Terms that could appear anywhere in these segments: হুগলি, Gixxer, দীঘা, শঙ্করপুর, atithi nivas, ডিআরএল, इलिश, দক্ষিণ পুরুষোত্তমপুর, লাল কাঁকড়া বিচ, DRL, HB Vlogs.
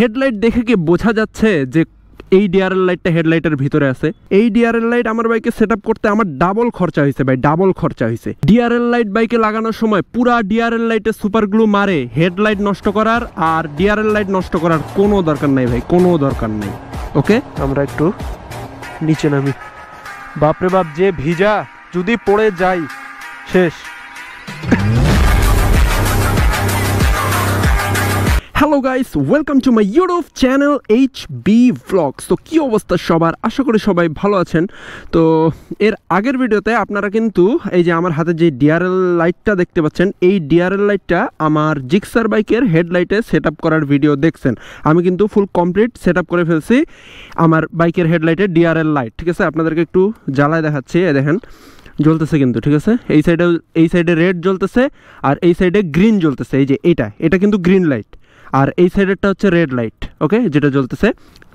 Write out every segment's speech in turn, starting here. Headlight দেখে কি বোঝা যাচ্ছে যে এই ডিআরএল লাইটটা হেডলাইটের ভিতরে আছে? এই ডিআরএল লাইট আমার বাইকে সেটআপ করতে আমার ডাবল খরচা হয়েছে ভাই, ডাবল খরচা হয়েছে। ডিআরএল লাইট বাইকে লাগানোর সময় পুরা ডিআরএল লাইটে সুপার গ্লু মারে, হেডলাইট নষ্ট করার আর ডিআরএল লাইট নষ্ট করার কোনো দরকার নাই ভাই, কোনো দরকার নাই। ওকে, আমরা একটু নিচে নামি। বাপরে বাপ যে ভিজা, যদি পড়ে যাই শেষ। Hello guys, welcome to my YouTube channel HB Vlogs। তো কী অবস্থা সবার, আশা করি সবাই ভালো আছেন। তো এর আগের ভিডিওতে আপনারা কিন্তু এই যে আমার হাতে যে ডিআরএল লাইটটা দেখতে পাচ্ছেন, এই ডিআরএল লাইটটা আমার জিক্সার বাইকের হেডলাইটে সেট আপ করার ভিডিও দেখছেন। আমি কিন্তু ফুল কমপ্লিট সেট আপ করে ফেলছি আমার বাইকের হেডলাইটে ডিআরএল লাইট। ঠিক আছে, আপনাদেরকে একটু জ্বালায় দেখাচ্ছি। এ দেখেন জ্বলতেছে কিন্তু, ঠিক আছে। এই সাইডে রেড জ্বলতেছে আর এই সাইডে গ্রিন জ্বলতেছে। এই যে এটা কিন্তু গ্রিন লাইট আর এই সাইডেরটা হচ্ছে রেড লাইট, ওকে, যেটা জ্বলতেছে।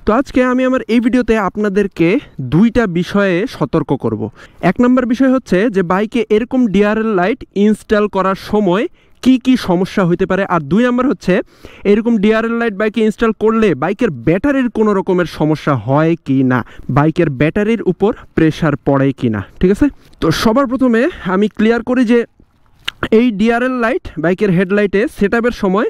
তো আজকে আমি আমার এই ভিডিওতে আপনাদেরকে দুইটা বিষয়ে সতর্ক করব। এক নম্বর বিষয় হচ্ছে যে বাইকে এরকম ডিআরএল লাইট ইনস্টল করার সময় কি কি সমস্যা হইতে পারে, আর দুই নম্বর হচ্ছে এরকম ডিআরএল লাইট বাইকে ইনস্টল করলে বাইকের ব্যাটারির কোনো রকমের সমস্যা হয় কি না, বাইকের ব্যাটারির উপর প্রেশার পড়ে কি না, ঠিক আছে। তো সবার প্রথমে আমি ক্লিয়ার করি যে এই ডিআরএল লাইট বাইকের হেডলাইটে সেট আপের সময়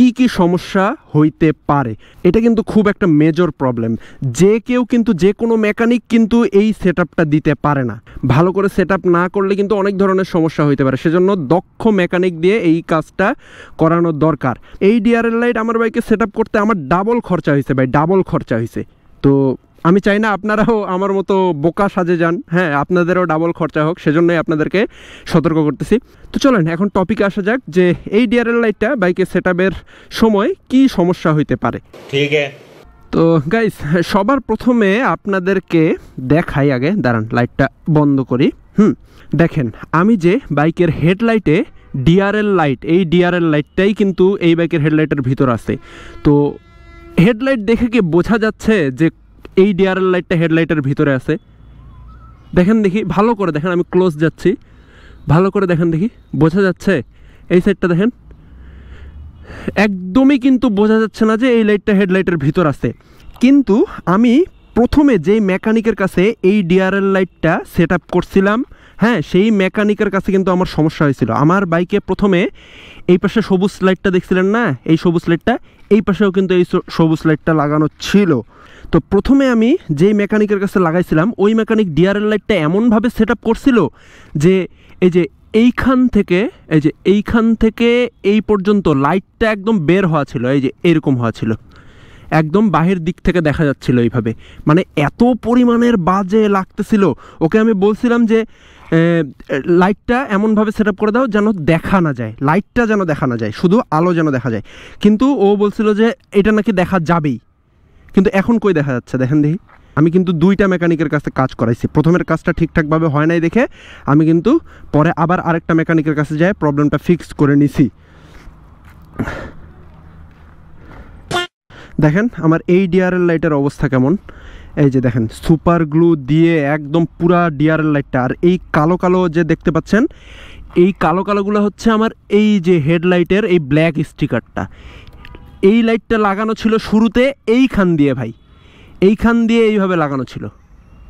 কি কি সমস্যা হইতে পারে। এটা কিন্তু খুব একটা মেজর প্রবলেম, যে কেউ কিন্তু, যে কোনো মেকানিক কিন্তু এই সেট আপটা দিতে পারে না। ভালো করে সেট আপ না করলে কিন্তু অনেক ধরনের সমস্যা হইতে পারে, সেজন্য দক্ষ মেকানিক দিয়ে এই কাজটা করানো দরকার। এই ডিআরএল লাইট আমার বাইকে সেট আপ করতে আমার ডাবল খরচা হয়েছে ভাই, ডাবল খরচা হয়েছে। তো আমি চাই না আপনারাও আমার মতো বোকা সাজে যান, হ্যাঁ, আপনাদেরও ডাবল খরচা হোক, সেজন্যই আপনাদেরকে সতর্ক করতেছি। তো চলেন এখন টপিকে আসা যাক যে এই ডিআরএল লাইটটা বাইকে সেট আপের সময় কি সমস্যা হইতে পারে। ঠিক আছে, তো গাইস সবার প্রথমে আপনাদেরকে দেখাই, আগে দাঁড়ান লাইটটা বন্ধ করি। দেখেন আমি যে বাইকের হেডলাইটে ডিআরএল লাইট, এই ডিআরএল লাইটটাই কিন্তু এই বাইকের হেডলাইটের ভিতর আছে। তো হেডলাইট দেখে কি বোঝা যাচ্ছে যে এই ডিআরএল লাইটটা হেডলাইটের ভিতরে আছে? দেখেন দেখি, ভালো করে দেখেন, আমি ক্লোজ যাচ্ছি, ভালো করে দেখেন দেখি বোঝা যাচ্ছে। এই সাইডটা দেখেন, একদমই কিন্তু বোঝা যাচ্ছে না যে এই লাইটটা হেডলাইটের ভিতর আছে। কিন্তু আমি প্রথমে যেই মেকানিকের কাছে এই ডিআরএল লাইটটা সেট আপ করছিলাম, হ্যাঁ, সেই মেকানিকের কাছে কিন্তু আমার সমস্যা হয়েছিল। আমার বাইকে প্রথমে এই পাশে সবুজ লাইটটা দেখছিলেন না, এই সবুজ লাইটটা, এই পাশেও কিন্তু এই সবুজ লাইটটা লাগানো ছিল। তো প্রথমে আমি যেই মেকানিকের কাছে লাগাইছিলাম, ওই মেকানিক ডিআরএল লাইটটা এমনভাবে সেট আপ করছিল যে এই যে এইখান থেকে এই পর্যন্ত লাইটটা একদম বের হওয়া ছিল, এই যে এরকম হওয়া ছিল, একদম বাহির দিক থেকে দেখা যাচ্ছিল এইভাবে। মানে এত পরিমাণের বাজে লাগতেছিল। ওকে আমি বলছিলাম যে লাইটটা এমনভাবে সেট আপ করে দাও যেন দেখা না যায়, লাইটটা যেন দেখা না যায়, শুধু আলো যেন দেখা যায়। কিন্তু ও বলছিল যে এটা নাকি দেখা যাবেই, কিন্তু এখন কই দেখা যাচ্ছে দেখেন দেখি। আমি কিন্তু দুইটা মেকানিকের কাছে কাজ করাইছি, প্রথমের কাজটা ঠিকঠাকভাবে হয় নাই দেখে আমি কিন্তু পরে আবার আরেকটা মেকানিকের কাছে যাই প্রবলেমটা ফিক্স করে নিছি। দেখেন আমার এই ডিআরএল লাইটের অবস্থা কেমন, এই যে দেখেন সুপার গ্লু দিয়ে একদম পুরা ডিআরএল লাইটটা। আর এই কালো কালো যে দেখতে পাচ্ছেন, এই কালো কালোগুলো হচ্ছে আমার এই যে হেডলাইটের এই ব্ল্যাক স্টিকারটা। এই লাইটটা লাগানো ছিল শুরুতে এইখান দিয়ে ভাই, এইখান দিয়ে এইভাবে লাগানো ছিল,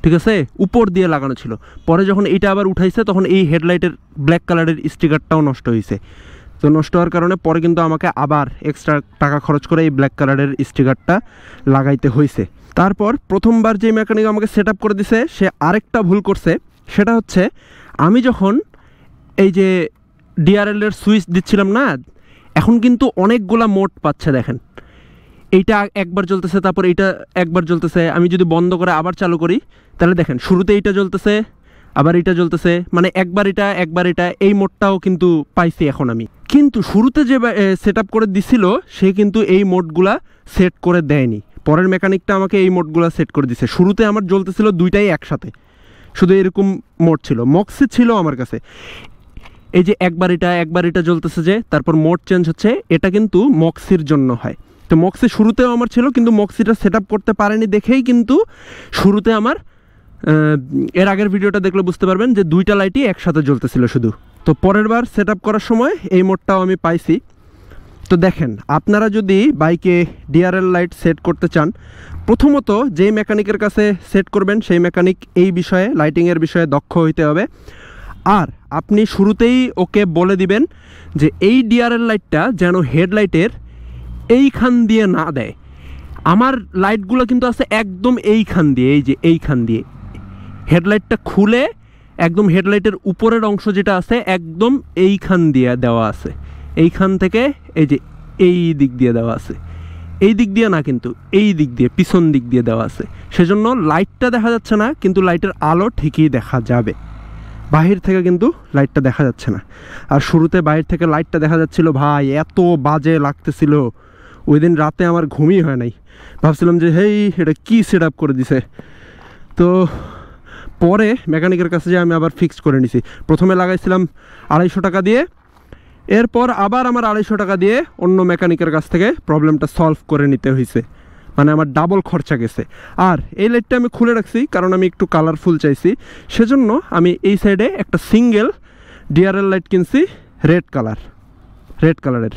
ঠিক আছে, উপর দিয়ে লাগানো ছিল। পরে যখন এইটা আবার উঠাইছে তখন এই হেডলাইটের ব্ল্যাক কালারের স্টিকারটাও নষ্ট হয়েছে। তো নষ্ট হওয়ার কারণে পরে কিন্তু আমাকে আবার এক্সট্রা টাকা খরচ করে এই ব্ল্যাক কালারের স্টিকারটা লাগাইতে হয়েছে। তারপর প্রথমবার যে মেকানিক আমাকে সেট আপ করে দিছে, সে আরেকটা ভুল করছে। সেটা হচ্ছে আমি যখন এই যে ডিআরএলের সুইচ দিচ্ছিলাম না, এখন কিন্তু অনেকগুলা মোড পাচ্ছে দেখেন। এইটা একবার জ্বলতেছে, তারপর এইটা একবার জ্বলতেছে। আমি যদি বন্ধ করে আবার চালু করি তাহলে দেখেন শুরুতে এইটা জ্বলতেছে, আবার এটা জ্বলতেছে, মানে একবার এটা এই মোডটাও কিন্তু পাইছি এখন আমি। কিন্তু শুরুতে যে সেট আপ করে দিছিল সে কিন্তু এই মোডগুলা সেট করে দেয়নি, পরের মেকানিকটা আমাকে এই মোডগুলা সেট করে দিছে। শুরুতে আমার জ্বলতেছিল দুইটাই একসাথে, শুধু এরকম মোড ছিল, মক্সি ছিল আমার কাছে। এই যে একবার এটা জ্বলতেছে যে, তারপর মোড চেঞ্জ হচ্ছে, এটা কিন্তু মক্সির জন্য হয়। তো মক্সি শুরুতেও আমার ছিল, কিন্তু মক্সিটা সেট আপ করতে পারেনি দেখেই কিন্তু শুরুতে আমার, এর আগের ভিডিওটা দেখলে বুঝতে পারবেন যে দুইটা লাইটই একসাথে জ্বলতেছিল শুধু। তো পরের বার সেট আপ করার সময় এই মোডটাও আমি পাইছি। তো দেখেন, আপনারা যদি বাইকে ডিআরএল লাইট সেট করতে চান, প্রথমত যেই মেকানিকের কাছে সেট করবেন সেই মেকানিক এই বিষয়ে, লাইটিংয়ের বিষয়ে দক্ষ হইতে হবে। আর আপনি শুরুতেই ওকে বলে দিবেন যে এই ডিআরএল লাইটটা যেন হেডলাইটের এইখান দিয়ে না দেয়। আমার লাইটগুলো কিন্তু আছে একদম এইখান দিয়ে, এই যে এইখান দিয়ে হেডলাইটটা খুলে একদম হেডলাইটের উপরের অংশ যেটা আছে একদম এইখান দিয়ে দেওয়া আছে, এইখান থেকে এই যে এই দিক দিয়ে দেওয়া আছে, এই দিক দিয়ে না কিন্তু এই দিক দিয়ে, পিছন দিক দিয়ে দেওয়া আছে। সেজন্য লাইটটা দেখা যাচ্ছে না কিন্তু লাইটের আলো ঠিকই দেখা যাবে, বাহির থেকে কিন্তু লাইটটা দেখা যাচ্ছে না। আর শুরুতে বাহির থেকে লাইটটা দেখা যাচ্ছিল, ভাই এত বাজে লাগতেছিল, ওই দিন রাতে আমার ঘুমই হয় নাই, ভাবছিলাম যে হেই এটা কী সেট আপ করে দিছে। তো পরে মেকানিকের কাছে যে আমি আবার ফিক্স করে নিছি, প্রথমে লাগাইছিলাম 250 টাকা দিয়ে, এরপর আবার আমার 250 টাকা দিয়ে অন্য মেকানিকের কাছ থেকে প্রবলেমটা সলভ করে নিতে হয়েছে, মানে আমার ডাবল খরচা গেছে। আর এই লাইটটা আমি খুলে রাখছি কারণ আমি একটু কালারফুল চাইছি, সেজন্য আমি এই সাইডে একটা সিঙ্গেল ডিআরএল লাইট কিনছি রেড কালারের।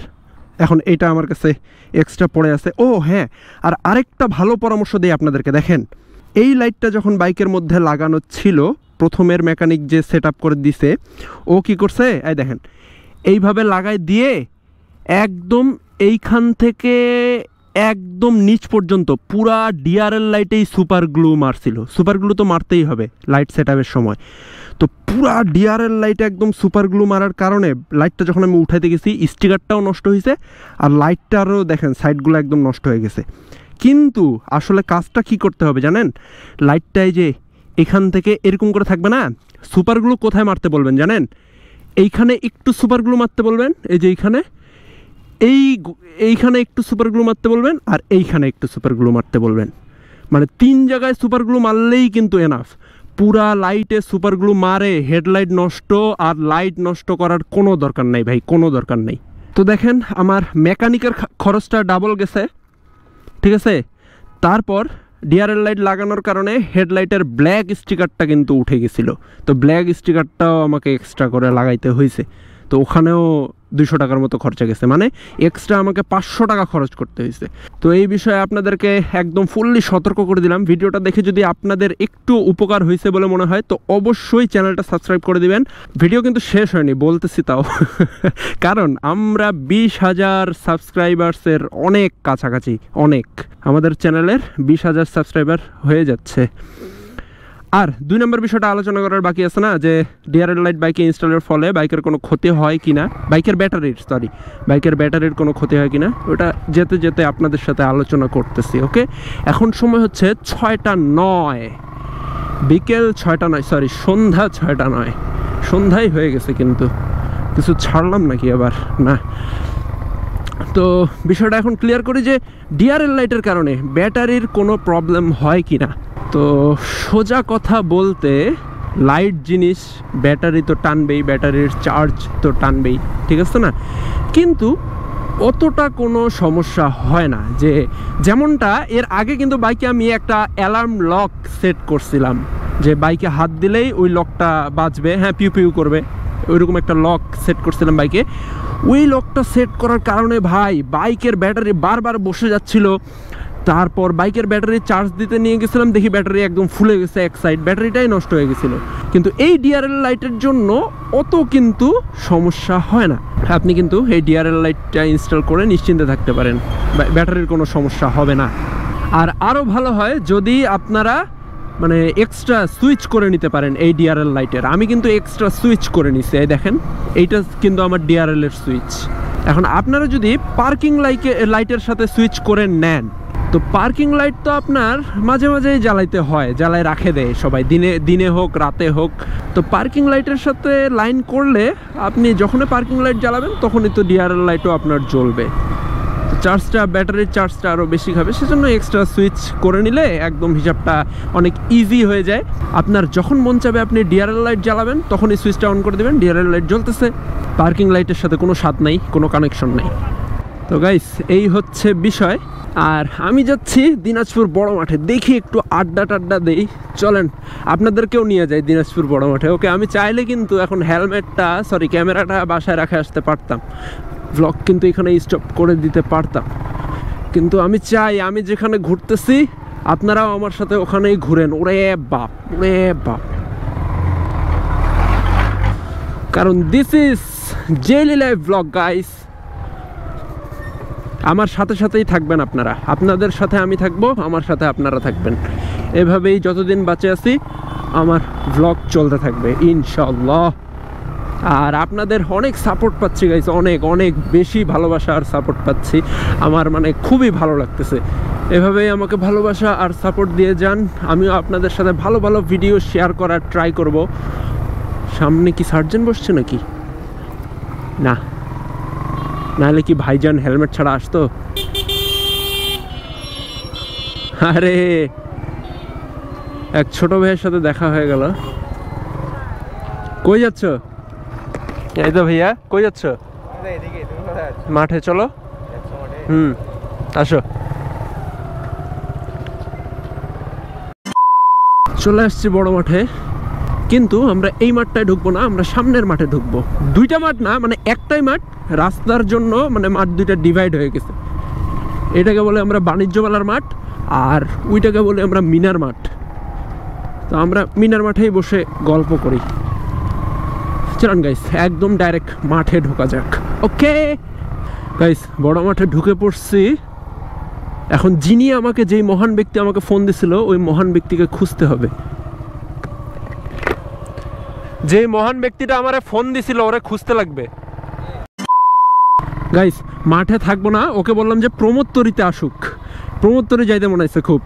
এখন এইটা আমার কাছে এক্সট্রা পড়ে আছে। ও হ্যাঁ, আর আরেকটা ভালো পরামর্শ দিই আপনাদেরকে। দেখেন, এই লাইটটা যখন বাইকের মধ্যে লাগানো ছিল, প্রথমের মেকানিক যে সেট আপ করে দিছে ও কি করছে, এই দেখেন এইভাবে লাগায় দিয়ে একদম এইখান থেকে একদম নিচ পর্যন্ত পুরা ডিআরএল লাইটেই সুপার গ্লু মারছিল। সুপার গ্লু তো মারতেই হবে লাইট সেট আপের সময়, তো পুরা ডিআরএল লাইটে একদম সুপার গ্লু মারার কারণে লাইটটা যখন আমি উঠাইতে গেছি স্টিকারটাও নষ্ট হয়েছে আর লাইটটারও দেখেন সাইডগুলো একদম নষ্ট হয়ে গেছে। কিন্তু আসলে কাজটা কি করতে হবে জানেন, লাইটটাই যে এখান থেকে এরকম করে থাকবে না, সুপার গ্লু কোথায় মারতে বলবেন জানেন, এইখানে একটু সুপার গ্লু মারতে বলবেন, এই যে এইখানে এইখানে একটু সুপার গ্লু মারতে বলবেন আর এইখানে একটু সুপার গ্লু মারতে বলবেন। মানে 3 জায়গায় সুপার গ্লু মারলেই কিন্তু এনাফ। পুরা লাইটে সুপার গ্লু মারে হেডলাইট নষ্ট, আর লাইট নষ্ট করার কোনো দরকার নাই ভাই, কোনো দরকার নেই। তো দেখেন আমার মেকানিকের খরচটা ডাবল গেছে, ঠিক আছে। তারপর ডিআরএল লাইট লাগানোর কারণে হেডলাইটের ব্ল্যাক স্টিকারটা কিন্তু উঠে গেছিলো, তো ব্ল্যাক স্টিকারটাও আমাকে এক্সট্রা করে লাগাইতে হয়েছে, তো ওখানেও 200 টাকার মতো খরচা গেছে, মানে এক্সট্রা আমাকে 500 টাকা খরচ করতে হয়েছে। তো এই বিষয়ে আপনাদেরকে একদম ফুললি সতর্ক করে দিলাম। ভিডিওটা দেখে যদি আপনাদের একটু উপকার হয়েছে বলে মনে হয় তো অবশ্যই চ্যানেলটা সাবস্ক্রাইব করে দিবেন। ভিডিও কিন্তু শেষ হয়নি বলতেছি, তাও কারণ আমরা 20,000 সাবস্ক্রাইবার্সের অনেক কাছাকাছি, অনেক, আমাদের চ্যানেলের 20,000 সাবস্ক্রাইবার হয়ে যাচ্ছে। আর 2 নম্বর বিষয়টা আলোচনা করার বাকি আছে না, যে ডিআরএল লাইট বাইকে ইনস্টলের ফলে বাইকের কোনো ক্ষতি হয় কি না, বাইকের ব্যাটারির কোনো ক্ষতি হয় কি না, ওটা যেতে যেতে আপনাদের সাথে আলোচনা করতেছি, ওকে। এখন সময় হচ্ছে 6:09, বিকেল 6:09, সরি সন্ধ্যা 6:09, সন্ধ্যাই হয়ে গেছে কিন্তু কিছু ছাড়লাম নাকি আবার না। তো বিষয়টা এখন ক্লিয়ার করি যে ডিআরএল লাইটের কারণে ব্যাটারির কোনো প্রবলেম হয় কি না। তো সোজা কথা বলতে লাইট জিনিস ব্যাটারি তো টানবেই, ব্যাটারির চার্জ তো টানবেই, ঠিক আছে না, কিন্তু অতটা কোনো সমস্যা হয় না। যেমনটা এর আগে কিন্তু বাইকে আমি একটা অ্যালার্ম লক সেট করছিলাম, যে বাইকে হাত দিলেই ওই লকটা বাজবে, হ্যাঁ পিউ পিউ করবে, ওইরকম একটা লক সেট করছিলাম বাইকে। ওই লকটা সেট করার কারণে ভাই বাইকের ব্যাটারি বারবার বসে যাচ্ছিলো। তারপর বাইকের ব্যাটারি চার্জ দিতে নিয়ে গেছিলাম, দেখি ব্যাটারি একদম ফুলে গেছে, এক সাইড ব্যাটারিটাই নষ্ট হয়ে গেছিলো। কিন্তু এই ডিআরএল লাইটের জন্য অত কিন্তু সমস্যা হয় না, আপনি কিন্তু এই ডিআরএল লাইটটা ইনস্টল করে নিশ্চিন্তে থাকতে পারেন, ব্যাটারির কোনো সমস্যা হবে না। আর আরও ভালো হয় যদি আপনারা মানে এক্সট্রা সুইচ করে নিতে পারেন এই ডিআরএল লাইটের। আমি কিন্তু এক্সট্রা সুইচ করে নিছি, এই দেখেন এইটা কিন্তু আমার ডিআরএল এর সুইচ। এখন আপনারা যদি পার্কিং লাইটের সাথে সুইচ করে নেন, তো পার্কিং লাইট তো আপনার মাঝে মাঝেই জ্বালাইতে হয়, জ্বালায় রাখে দেয় সবাই, দিনে হোক রাতে হোক। তো পার্কিং লাইটের সাথে লাইন করলে আপনি যখনই পার্কিং লাইট জ্বালাবেন তখনই তো ডিআরএল লাইটও আপনার জ্বলবে, চার্জটা ব্যাটারির চার্জটা আরও বেশি খাবে। সেজন্য এক্সট্রা সুইচ করে নিলে একদম হিসাবটা অনেক ইজি হয়ে যায়। আপনার যখন মন চাবে আপনি ডিআরএল লাইট জ্বালাবেন, তখনই সুইচটা অন করে দেবেন, ডিআরএল লাইট জ্বলতেছে, পার্কিং লাইটের সাথে কোনো স্বাদ নাই, কোনো কানেকশন নাই। তো গাইস এই হচ্ছে বিষয়। আর আমি যাচ্ছি দিনাজপুর বড় মাঠে, দেখি একটু আড্ডা দেই, চলেন আপনাদেরকেও নিয়ে যাই দিনাজপুর বড় মাঠে, ওকে। আমি চাইলে কিন্তু এখন ক্যামেরাটা বাসায় রাখে আসতে পারতাম, ব্লগ কিন্তু এখানে স্টপ করে দিতে পারতাম, কিন্তু আমি চাই আমি যেখানে ঘুরতেছি আপনারাও আমার সাথে ওখানেই ঘুরেন। ওরে বাপ, ওরে বাপ, কারণ this is daily life blog guys. আমার সাথে সাথেই থাকবেন আপনারা, আপনাদের সাথে আমি থাকবো, আমার সাথে আপনারা থাকবেন। এভাবেই যতদিন বাঁচে আছি আমার ব্লগ চলতে থাকবে ইনশাল্লাহ। আর আপনাদের অনেক সাপোর্ট পাচ্ছি গাইস, অনেক অনেক বেশি ভালোবাসা আর সাপোর্ট পাচ্ছি। আমার মানে খুবই ভালো লাগতেছে। এভাবেই আমাকে ভালোবাসা আর সাপোর্ট দিয়ে যান। আমিও আপনাদের সাথে ভালো ভালো ভিডিও শেয়ার করার ট্রাই করব। সামনে কি সার্জন বসছে নাকি? না, নাহলে কি ভাইজান হেলমেট ছাড়া আসতো? আরে এক ছোট ভাইয়ের সাথে দেখা হয়ে গেল। কই যাচ্ছ? এই তো ভাইয়া, কই যাচ্ছ? মাঠে চলো। হুম, আসো। চলে আসছি বড় মাঠে, কিন্তু আমরা এই মাঠটায় ঢুকবো না, আমরা সামনের মাঠে ঢুকবো। দুইটা মাঠ না, মানে একটাই মাঠ, রাস্তার জন্য মানে মাঠ দুইটা ডিভাইড হয়ে গেছে। এটাকে বলে আমরা বাণিজ্য মেলার মাঠ, আর ওইটাকে বলে আমরা মিনার মাঠ। তো আমরা মিনার মাঠেই বসে গল্প করি। চলুন গাইস, একদম ডাইরেক্ট মাঠে ঢোকা যাক। ওকে গাইস, বড় মাঠে ঢুকে পড়ছি। এখন যিনি আমাকে, যেই মহান ব্যক্তি আমাকে ফোন দিয়েছিল, ওই মহান ব্যক্তিকে খুঁজতে হবে। যে মহান ব্যক্তিটা আমারে ফোন দিছিল ওরে খুঁজতে লাগবে। গাইস, মাঠে থাকবো না, ওকে বললাম যে প্রমোদতরীতে আসুক। প্রমোদতরী যাইতে মনে হয়েছে খুব।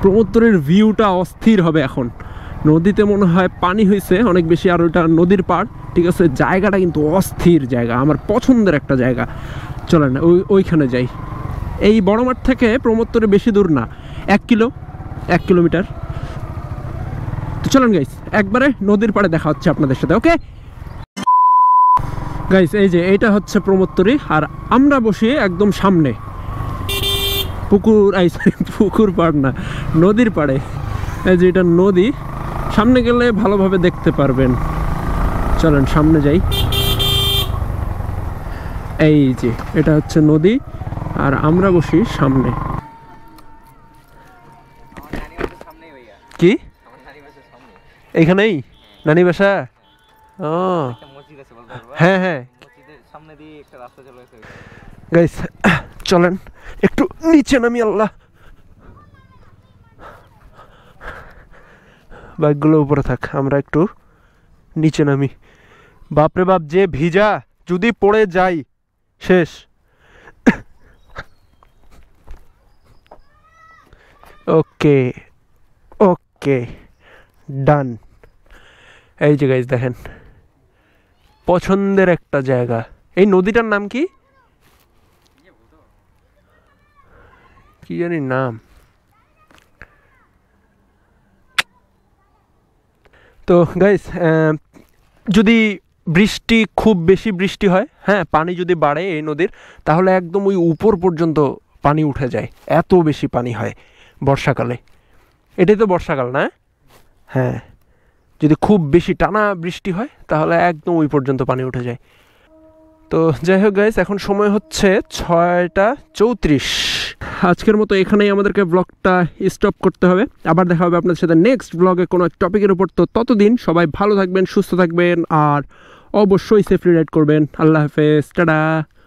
প্রমোদতরীর ভিউটা অস্থির হবে। এখন নদীতে মনে হয় পানি হয়েছে অনেক বেশি, আর ওটা নদীর পাড়, ঠিক আছে। জায়গাটা কিন্তু অস্থির জায়গা, আমার পছন্দের একটা জায়গা। চলেন না ওইখানে যাই। এই বড় মাঠ থেকে প্রমোদতরী বেশি দূর না, 1 কিলোমিটার। তো চলেন গাইস, একবারে নদীর পাড়ে দেখা হচ্ছে আপনাদের সাথে। ওকে গাইস, এই যে এইটা হচ্ছে প্রমোদতরী, আর আমরা বসি একদম সামনে পুকুর, পুকুর পাড় না, নদীর পাড়ে। এই যে এটা নদী, সামনে গেলে ভালোভাবে দেখতে পারবেন। চলেন সামনে যাই। এই যে এটা হচ্ছে নদী, আর আমরা বসি সামনে। কি এইখানেই নানি বাসা? ও হ্যাঁ হ্যাঁ। গাইস চলেন একটু নিচে নামি। আল্লাহ, বাইকগুলো উপরে থাক, আমরা একটু নিচে নামি। বাপরে বাপ, যে ভিজা, যদি পড়ে যাই শেষ। ওকে ওকে ডান। এই যে গাইস দেখেন, পছন্দের একটা জায়গা। এই নদীটার নাম কি, কি জানি নাম। তো গাইস, যদি বৃষ্টি, খুব বেশি বৃষ্টি হয়, হ্যাঁ, পানি যদি বাড়ে এই নদীর, তাহলে একদম ওই উপর পর্যন্ত পানি উঠে যায়, এত বেশি পানি হয় বর্ষাকালে। এটাই তো বর্ষাকাল না? হ্যাঁ, যদি খুব বেশি টানা বৃষ্টি হয় তাহলে একদম ওই পর্যন্ত পানি উঠে যায়। তো যাই হোক গাইস, এখন সময় হচ্ছে 6:34। আজকের মতো এখানেই আমাদেরকে ব্লগটা স্টপ করতে হবে। আবার দেখা হবে আপনাদের সাথে নেক্সট ব্লগে কোনো এক টপিকের উপর। তো ততদিন সবাই ভালো থাকবেন, সুস্থ থাকবেন, আর অবশ্যই সেফলি রাইড করবেন। আল্লাহ হাফেজ, টাটা।